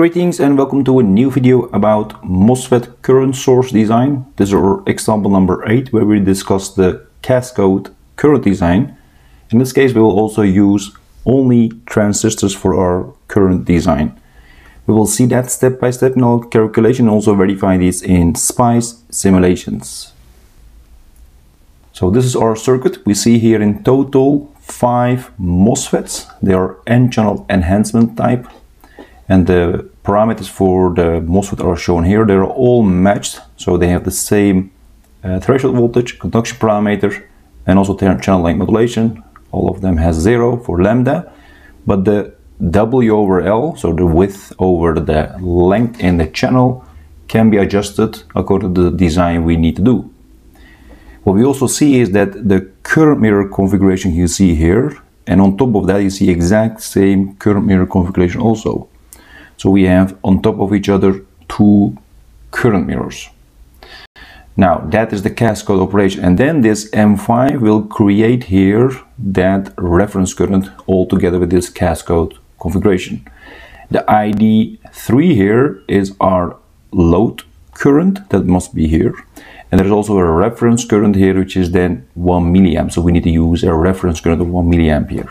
Greetings and welcome to a new video about MOSFET current source design. This is our example number 8 where we discuss the cascode current design. In this case we will also use only transistors for our current design. We will see that step by step in our calculation and also verify this in SPICE simulations. So this is our circuit. We see here in total 5 MOSFETs. They are N-channel enhancement type. And the parameters for the MOSFET are shown here. They're all matched, so they have the same threshold voltage, conduction parameter, and also channel length modulation. All of them has 0 for lambda, but the W over L, so the width over the length in the channel, can be adjusted according to the design we need to do. What we also see is that the current mirror configuration you see here, and on top of that you see exact same current mirror configuration also. So we have on top of each other 2 current mirrors. Now that is the cascode operation, and then this M5 will create here that reference current all together with this cascode configuration. The ID3 here is our load current that must be here, and there's also a reference current here which is then 1 milliamp, so we need to use a reference current of 1 milliamp here.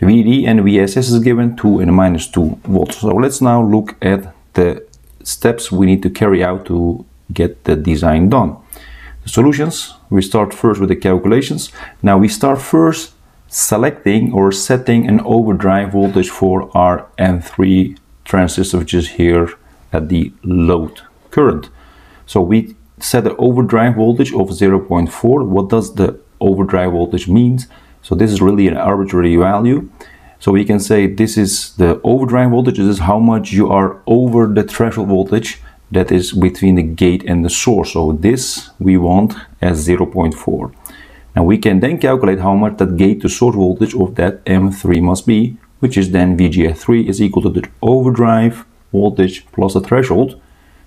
The VDD and VSS is given 2 and -2 volts. So let's now look at the steps we need to carry out to get the design done. The solutions, we start first with the calculations. Now we start first selecting or setting an overdrive voltage for our N3 transistor, which is here at the load current. So we set the overdrive voltage of 0.4. What does the overdrive voltage mean? So this is really an arbitrary value. So we can say this is the overdrive voltage. This is how much you are over the threshold voltage that is between the gate and the source. So this we want as 0.4. And we can then calculate how much that gate to source voltage of that M3 must be, which is then VGS3 is equal to the overdrive voltage plus the threshold,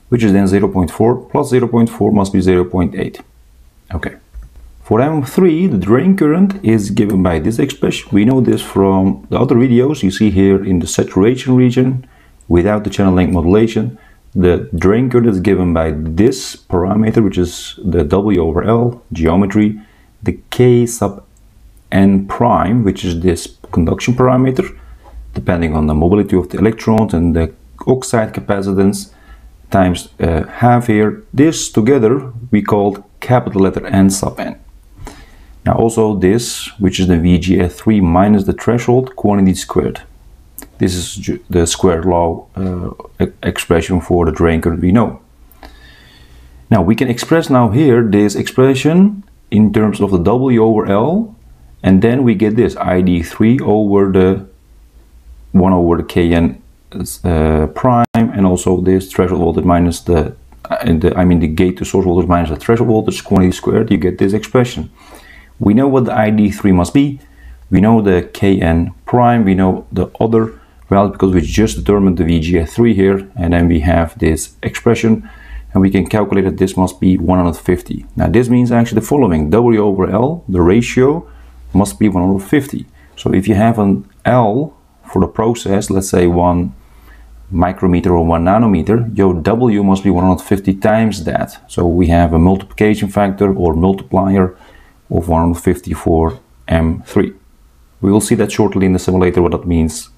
which is then 0.4 plus 0.4 must be 0.8. Okay. For M3, the drain current is given by this expression. We know this from the other videos. You see here in the saturation region, without the channel length modulation, the drain current is given by this parameter, which is the W over L geometry, the K sub N prime, which is this conduction parameter, depending on the mobility of the electrons and the oxide capacitance, times half here. This together we called capital letter N sub N. Now also this, which is the VGS3 minus the threshold quantity squared. This is the square law expression for the drain current we know. Now we can express now here this expression in terms of the W over L, and then we get this ID3 over the 1 over the Kn prime, and also this threshold voltage minus the gate to source voltage minus the threshold voltage quantity squared. You get this expression. We know what the ID3 must be, we know the Kn prime, we know the other value because we just determined the VGS3 here, and then we have this expression, and we can calculate that this must be 150. Now this means actually the following: W over L, the ratio, must be 150. So if you have an L for the process, let's say 1 micrometer or 1 nanometer, your W must be 150 times that. So we have a multiplication factor or multiplier of 150 for M3. We will see that shortly in the simulator what that means.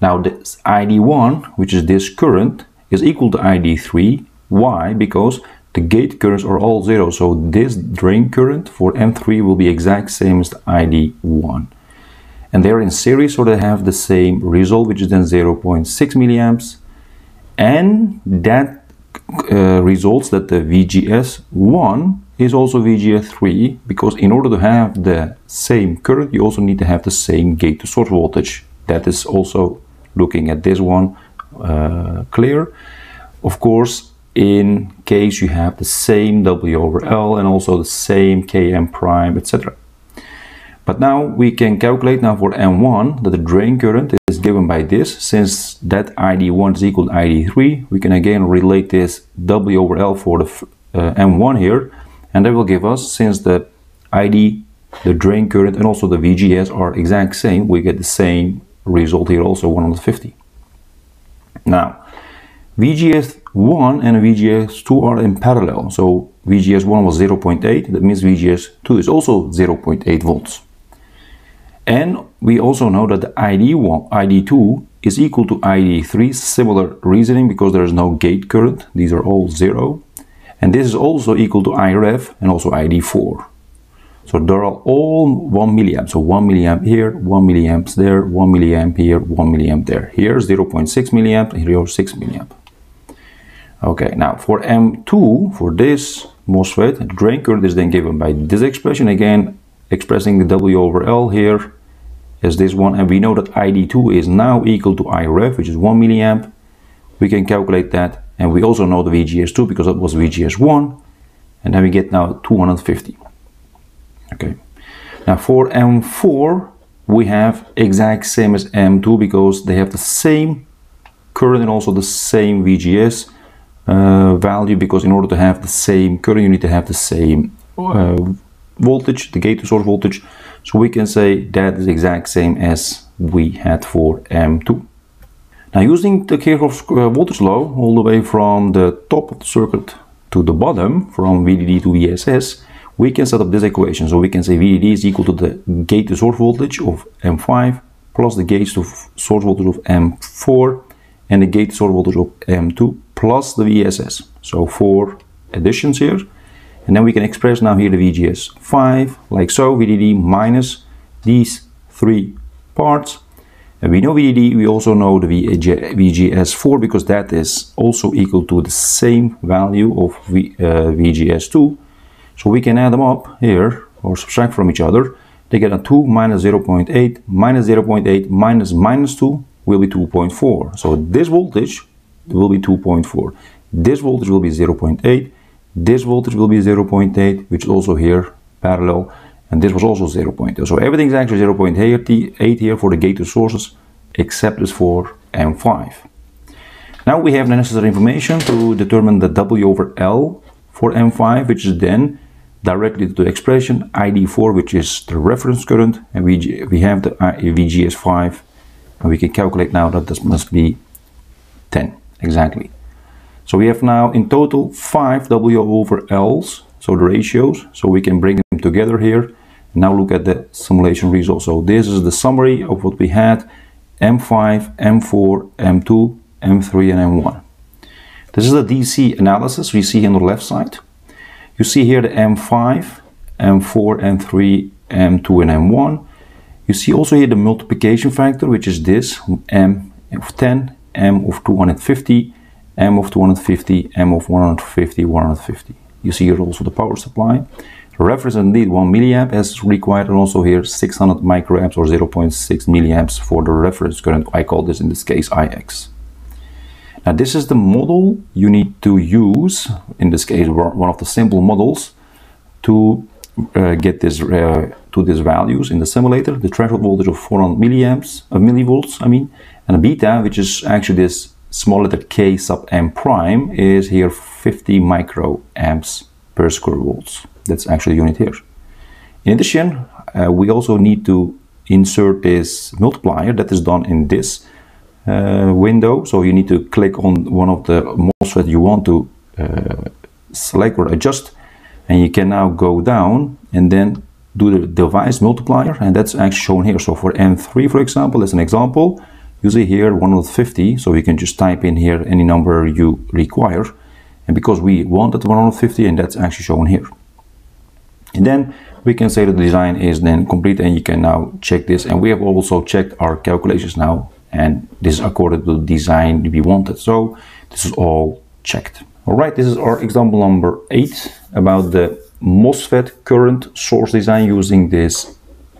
Now this ID1, which is this current, is equal to ID3. Why? Because the gate currents are all 0, so this drain current for M3 will be exact same as the ID1. And they're in series, so they have the same result, which is then 0.6 milliamps, and that results that the VGS1 is also VGS3, because in order to have the same current you also need to have the same gate to source voltage. That is also looking at this one clear. Of course, in case you have the same W over L and also the same Kn prime, etc. But now we can calculate now for M1 that the drain current is given by this. Since that ID1 is equal to ID3, we can again relate this W over L for the M1 here, and that will give us, since the ID, the drain current, and also the VGS are exact same, we get the same result here, also 150. Now, VGS1 and VGS2 are in parallel. So VGS1 was 0.8, that means VGS2 is also 0.8 volts. And we also know that the ID2 is equal to ID3, similar reasoning because there is no gate current, these are all zero. And this is also equal to IREF and also ID4. So they're all 1 milliamp. So 1 milliamp here, 1 milliamp there, 1 milliamp here, 1 milliamp there. Here 0.6 milliamp, here 6 milliamp. Okay, now for M2, for this MOSFET, the drain current is then given by this expression again, expressing the W over L here is this one, and we know that ID2 is now equal to IREF, which is 1 milliamp. We can calculate that, and we also know the VGS2 because that was VGS1, and then we get now 250. Okay, now for M4 we have exact same as M2 because they have the same current and also the same VGS value, because in order to have the same current you need to have the same voltage, the gate to source voltage. So we can say that is exact same as we had for M2. Now using the Kirchhoff's voltage law all the way from the top of the circuit to the bottom, from VDD to VSS, we can set up this equation. So we can say VDD is equal to the gate to source voltage of M5 plus the gate to source voltage of M4 and the gate to source voltage of M2 plus the VSS. So 4 additions here. And then we can express now here the VGS5 like so, VDD minus these 3 parts. And we know VDD, we also know the VGS4 because that is also equal to the same value of VGS2. So we can add them up here or subtract from each other. They get a 2 minus 0.8 minus 0.8 minus minus 2 will be 2.4. So this voltage will be 2.4. This voltage will be 0.8. This voltage will be 0.8, which is also here parallel. And this was also 0.8. So everything is actually 0.8 here for the gate to sources, except this for M5. Now we have the necessary information to determine the W over L for M5, which is then directly to the expression ID4, which is the reference current, and we have the VGS5, and we can calculate now that this must be 10 exactly. So we have now in total 5 W over L's, so the ratios, so we can bring them together here. Now look at the simulation result. So this is the summary of what we had: M5, M4, M2, M3, and M1. This is the DC analysis we see here on the left side. You see here the M5, M4, M3, M2, and M1. You see also here the multiplication factor, which is this: M of 10, M of 250, M of 250, M of 150, 150. You see here also the power supply. The reference indeed 1 milliamp as required, and also here 600 microamps or 0.6 milliamps for the reference current. I call this in this case IX. Now this is the model you need to use, in this case one of the simple models, to get this to these values in the simulator. The threshold voltage of 400 milliamps, millivolts, I mean, and a beta, which is actually this small letter k sub m prime, is here 50 microamps per square volts. That's actually the unit here. In addition, we also need to insert this multiplier that is done in this window. So you need to click on one of the MOSFET you want to select or adjust, and you can now go down and then do the device multiplier, and that's actually shown here. So for M3, for example, as an example, you see here 150, so you can just type in here any number you require, and because we wanted 150, and that's actually shown here. And then we can say the design is then complete, and you can now check this, and we have also checked our calculations now, and this is according to the design we wanted. So this is all checked. All right, this is our example number 8 about the MOSFET current source design using this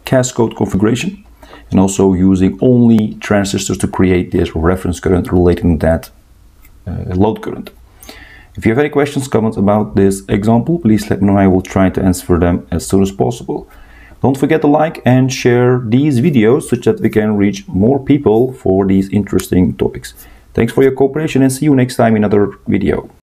cascode configuration, and also using only transistors to create this reference current relating to that load current. If you have any questions, comments about this example, please let me know. I will try to answer them as soon as possible. Don't forget to like and share these videos so that we can reach more people for these interesting topics. Thanks for your cooperation, and see you next time in another video.